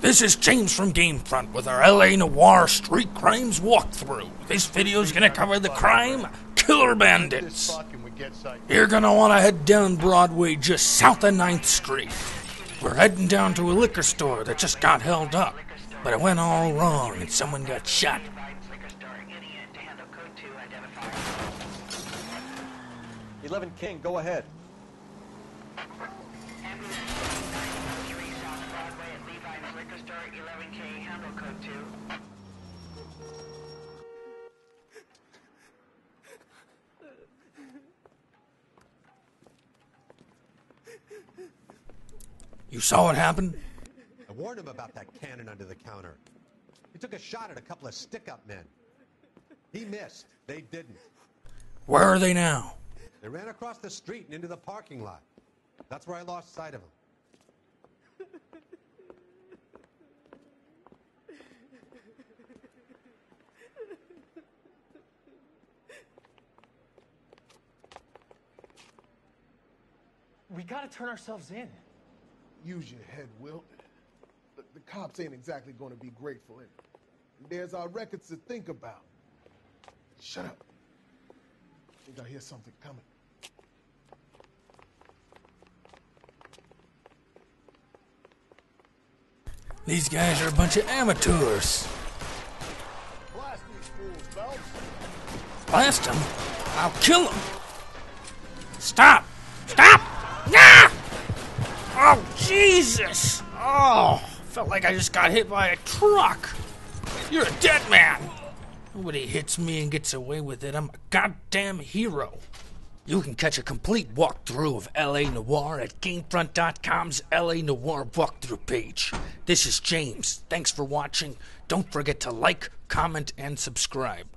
This is James from Gamefront with our L.A. Noire Street Crimes Walkthrough. This video's gonna cover the crime, killer bandits. You're gonna wanna head down Broadway just south of 9th Street. We're heading down to a liquor store that just got held up, but it went all wrong and someone got shot. King, go ahead. You saw what happened? I warned him about that cannon under the counter. He took a shot at a couple of stick-up men. He missed. They didn't. Where are they now? They ran across the street and into the parking lot. That's where I lost sight of them. We gotta turn ourselves in. Use your head, Will. The cops ain't exactly gonna be grateful, and there's our records to think about. Shut up. I think I hear something coming. These guys are a bunch of amateurs. Blast these fools, Belts. Blast them? I'll kill them. Stop! Stop! Ah! Oh, Jesus! Oh, felt like I just got hit by a truck. You're a dead man. Nobody hits me and gets away with it. I'm a goddamn hero. You can catch a complete walkthrough of L.A. Noire at Gamefront.com's L.A. Noire walkthrough page. This is James. Thanks for watching. Don't forget to like, comment, and subscribe.